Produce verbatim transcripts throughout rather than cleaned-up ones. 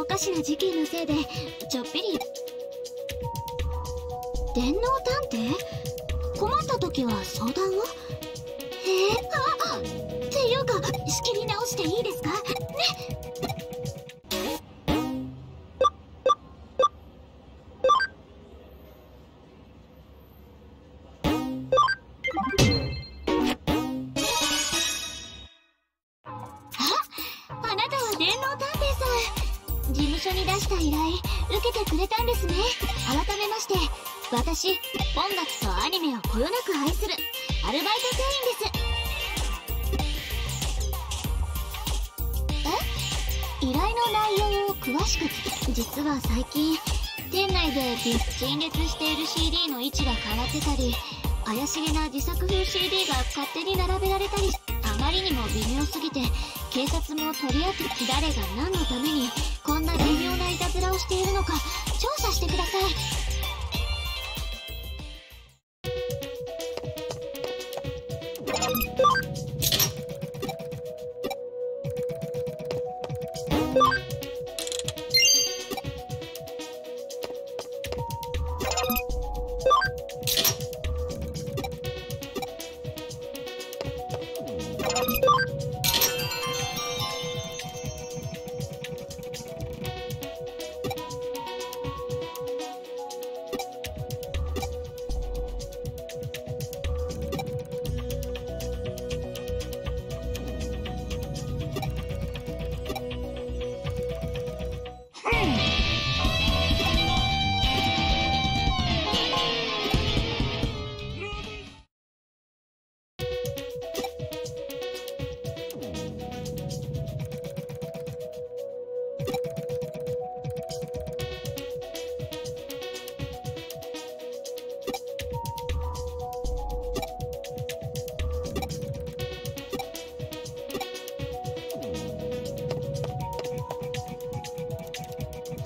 おかしな事件のせいでちょっぴり電脳探偵困った時は相談をえー、あっていうか仕切り直していいですかねっ私、音楽とアニメをこよなく愛するアルバイト店員です。え依頼の内容を詳しく。実は最近店内で陳列している シーディー の位置が変わってたり、怪しげな自作風 シーディー が勝手に並べられたり、あまりにも微妙すぎて警察もとりあえず誰が何のためにこんな微妙ないたずらをしているのか調査してください。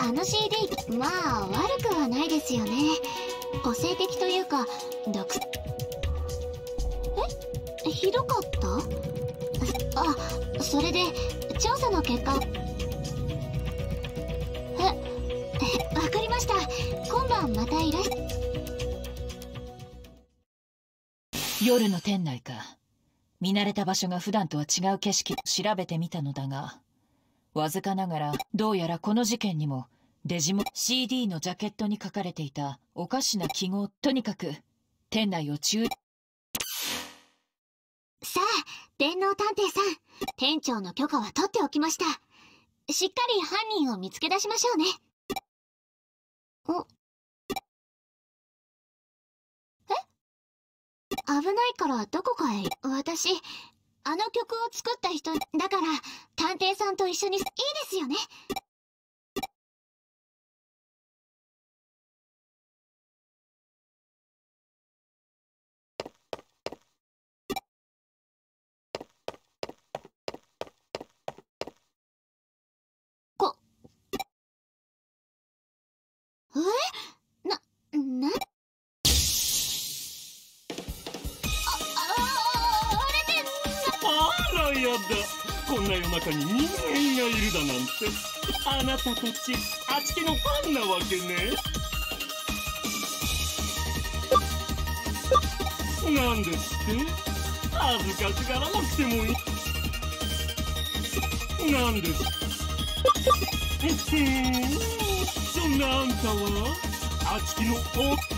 あの シーディー まあ悪くはないですよね。個性的というか独…えひどかった？あ、それで調査の結果…ええわかりました。今晩またいらっしゃ夜の店内か。見慣れた場所が普段とは違う景色を調べてみたのだが、わずかながらどうやらこの事件にもデジモン シーディー のジャケットに書かれていたおかしな記号。とにかく店内を中さあ電脳探偵さん、店長の許可は取っておきました。しっかり犯人を見つけ出しましょうね。おえ危ないからどこかへ。私あの曲を作った人だから探偵さんと一緒にいいですよね。こえななこんな夜中に人間がいるだなんて。あなたたちあちきのファンなわけね。なんですって恥ずかしがらなくてもいい。なんですそんなあんたはあちきのおっさん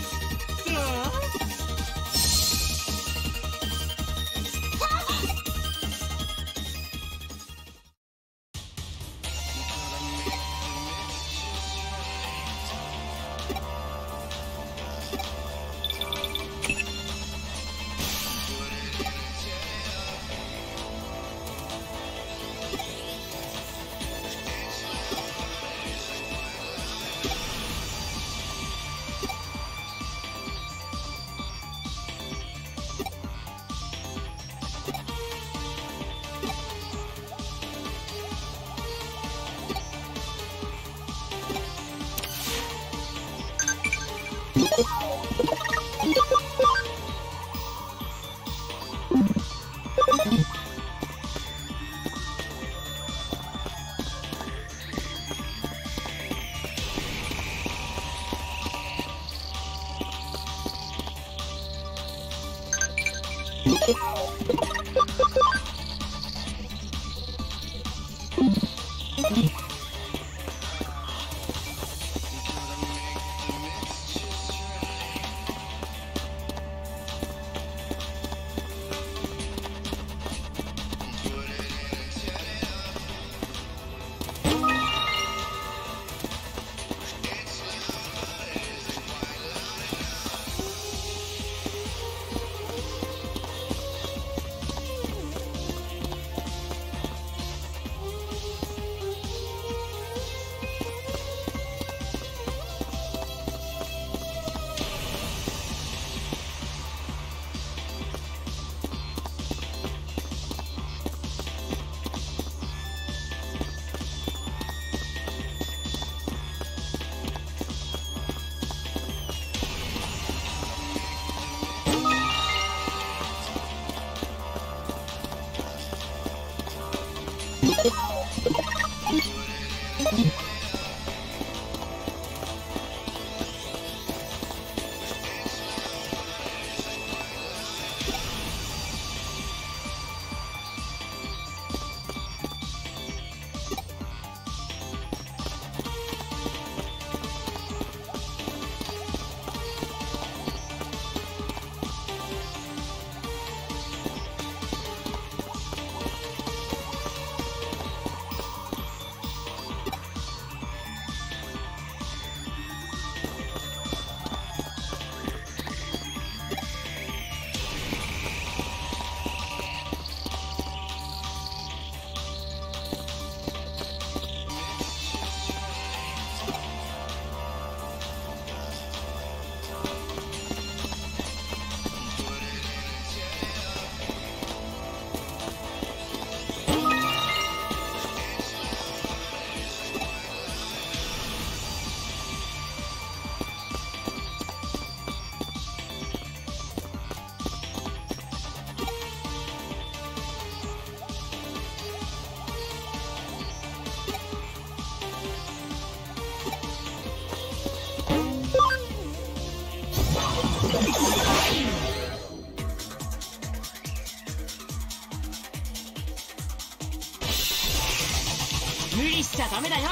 ゃダメだよ。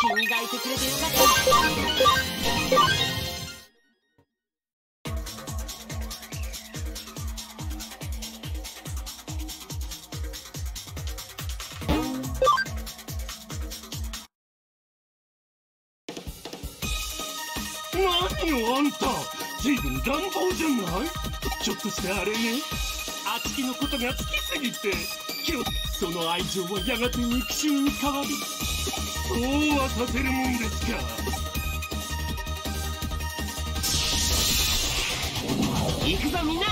君がいてくれてよかった。あんた、ずいぶん乱暴じゃない？ちょっとしたあれね。あつきのことが好きすぎて、今日その愛情はやがて憎しみに変わり、そうはさせるもんですか。行くぞみんな。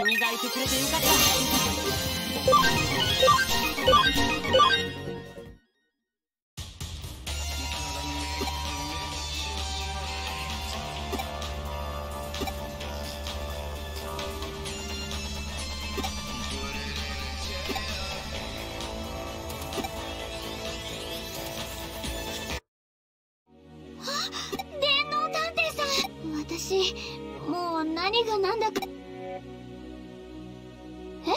君がいてくれてよかった。もう何が何だか。え、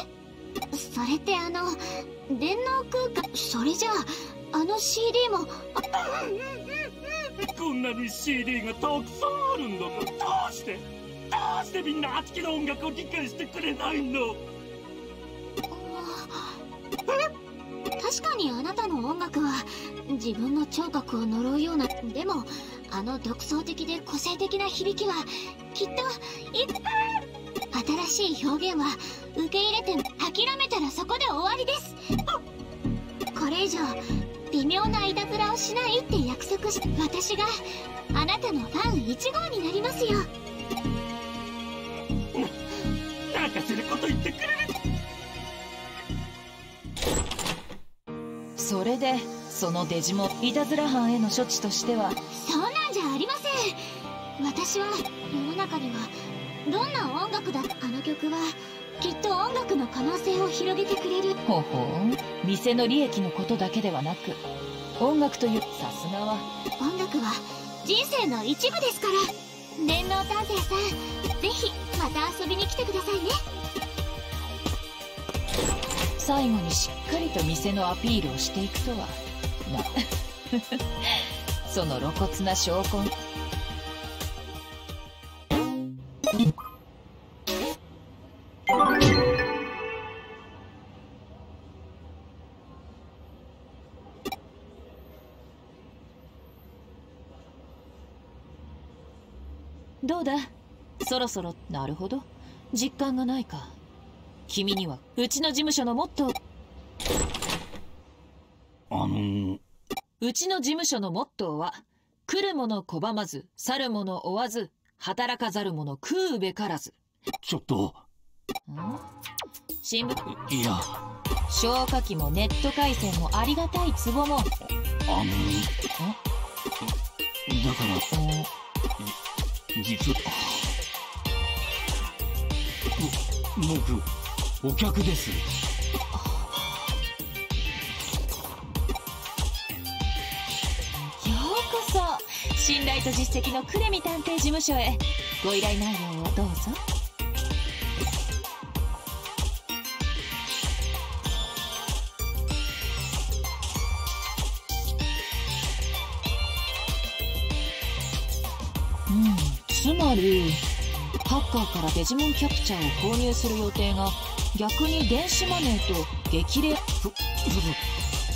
それってあの電脳空間、それじゃああの シーディー もこんなに シーディー がたくさんあるんだから、どうしてどうしてみんなあつきの音楽を理解してくれないの？確かにあなたの音楽は自分の聴覚を呪うような。でもあの独創的で個性的な響きはきっとい新しい表現は受け入れて諦めたらそこで終わりです。これ以上微妙ないたずらをしないって約束し、私があなたのファンいちごうになりますよ。なんかすること言ってくれる。それでそのデジモン、いたずら犯への処置としては。そんなんじゃありません。私は世の中にはどんな音楽だ。あの曲はきっと音楽の可能性を広げてくれる。ほほん、店の利益のことだけではなく音楽という。さすがは音楽は人生の一部ですから。電脳探偵さん、ぜひまた遊びに来てくださいね。最後にしっかりと店のアピールをしていくとはな。その露骨な証拠。どうだ、そろそろ。なるほど、実感がないか。君にはうちの事務所のモットー、あのうちの事務所のモットーは「来る者拒まず、去る者追わず、働かざる者食うべからず」。ちょっとん、新聞、いや、消化器もネット回線もありがたいツボも。あのだから実は僕お客です。ようこそ信頼と実績のクレミ探偵事務所へ。ご依頼内容をどうぞ。うん、つまりハッカーからデジモンキャプチャーを購入する予定が逆に電子マネーと激励。そ、そ、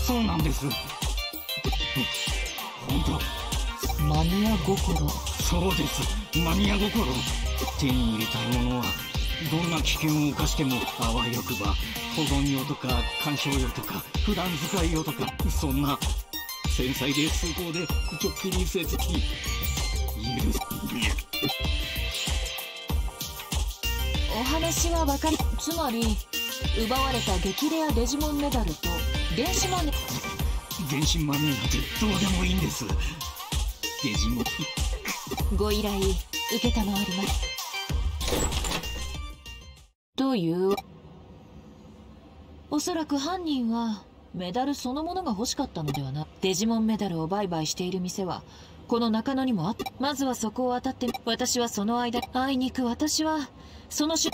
そうなんです。本当。マニア心そうです、マニア心。手に入れたいものはどんな危険を冒しても、あわよくば保存用とか鑑賞用とか普段使い用とか、そんな繊細で崇高でちょっぴり性的、許す。お話は分かり、つまり奪われた激レアデジモンメダルと電子マネー、電子マネーなんてどうでもいいんです。デジモンご依頼受けたまわります。という、おそらく犯人はメダルそのものが欲しかったのではな。デジモンメダルを売買している店はこの中野にもあった。まずはそこを当たって、私はその間、あいにく私はそのし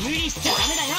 無理しちゃダメだよ。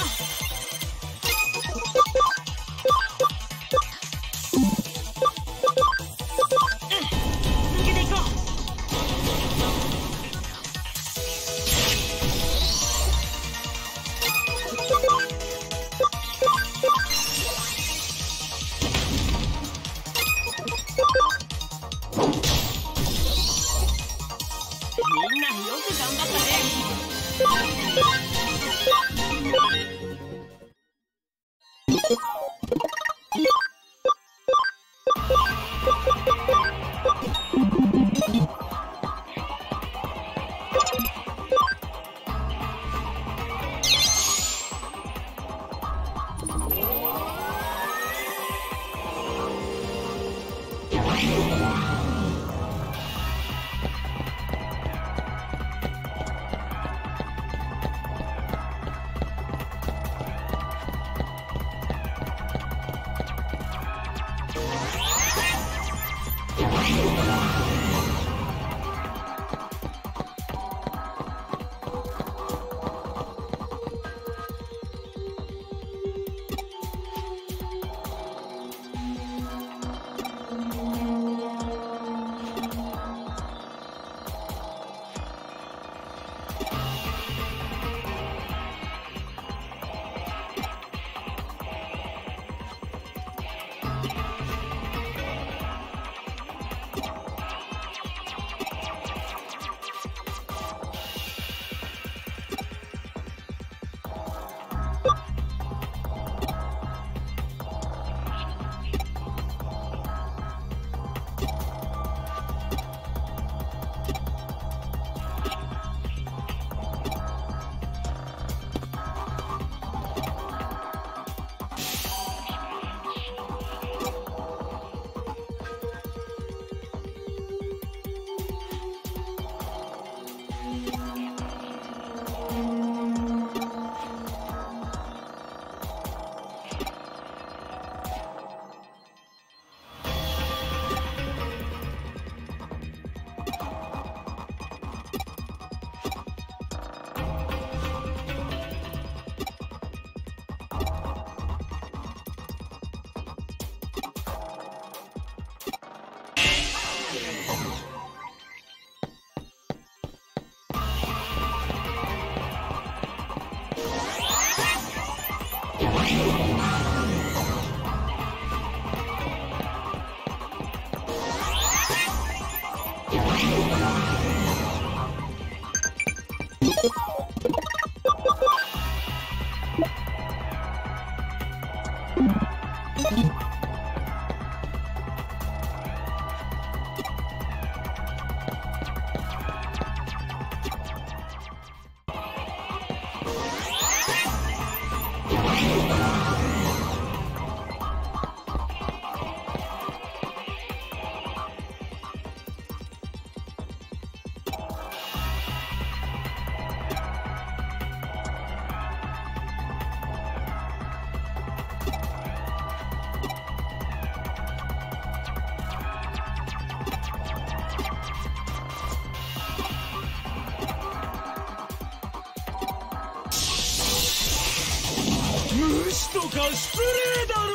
とか失礼だろう。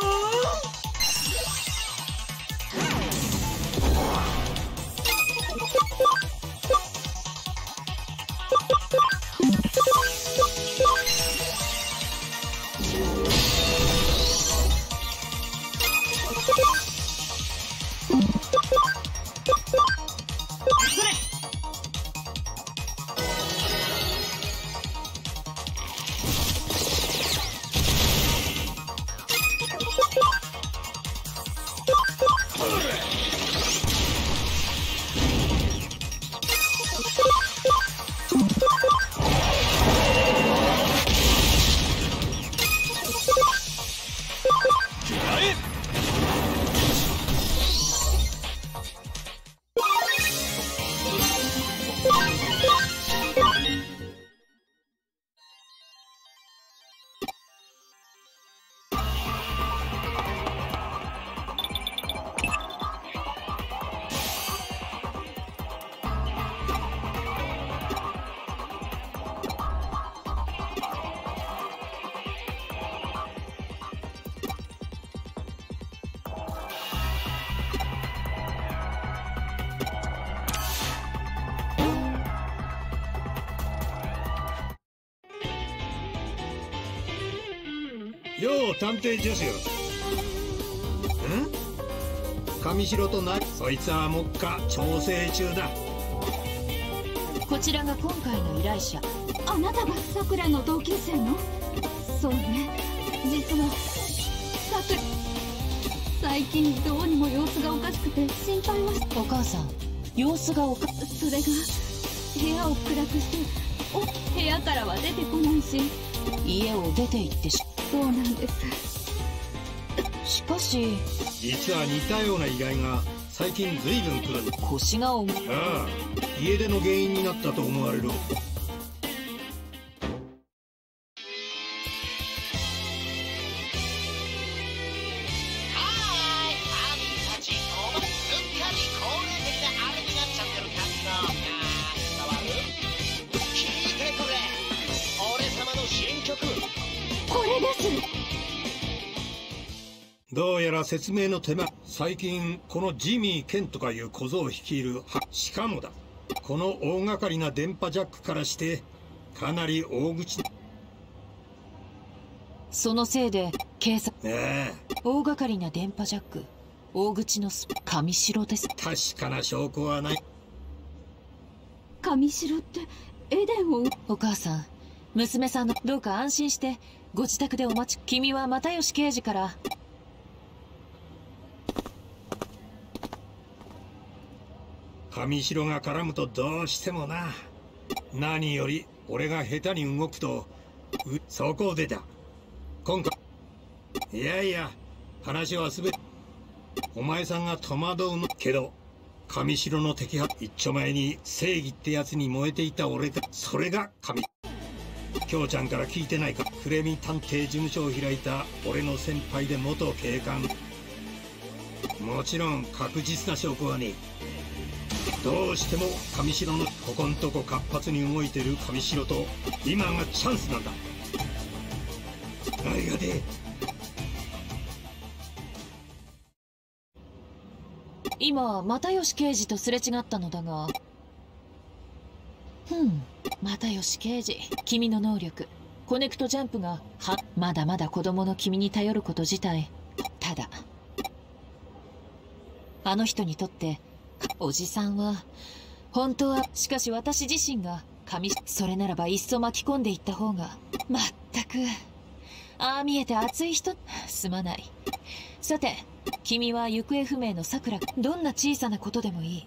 よう探偵助手よ。ん？神城とな、そいつは目下調整中だ。こちらが今回の依頼者。あなたがさくらの同級生の？そうね。実はさくら最近どうにも様子がおかしくて心配はし。お母さん、様子がおか。それが部屋を暗くして、お部屋からは出てこないし。家を出て行ってし。そうなんです。しかし実は似たような依頼が最近随分来る。腰が重い。ああ、家出の原因になったと思われる。どうやら説明の手間。最近このジミー・ケンとかいう小僧を率いるは、しかもだ、この大掛かりな電波ジャックからしてかなり大口。そのせいで警察。ねえ、大掛かりな電波ジャック、大口のス神城です。確かな証拠はない。神城ってエデンを。お母さん、娘さんの、どうか安心してご自宅でお待ち。君は又吉刑事から神城が絡むとどうしてもな。何より俺が下手に動くと、うそこでだ、今回。いやいや、話はすべてお前さんが戸惑うのけど、神城の摘発一丁前に正義ってやつに燃えていた俺だ。それが神京ちゃんから聞いてないか。くれみ探偵事務所を開いた俺の先輩で元警官。もちろん確実な証拠はねえ。どうしても神城の、ここんとこ活発に動いてる神城と、今がチャンスなんだ。あいがで今又吉刑事とすれ違ったのだが。ふん、又吉刑事、君の能力コネクトジャンプがは、まだまだ子供の君に頼ること自体。ただあの人にとっておじさんは本当は。しかし私自身が神、それならばいっそ巻き込んでいった方が。まったく、ああ見えて熱い人。すまない。さて、君は行方不明のさくら、どんな小さなことでもいい。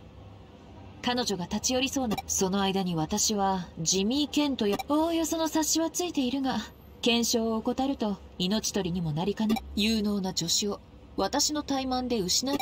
彼女が立ち寄りそうな、その間に私はジミー・ケントや、おおよその察しはついているが、検証を怠ると命取りにもなりかね。有能な助手を私の怠慢で失う。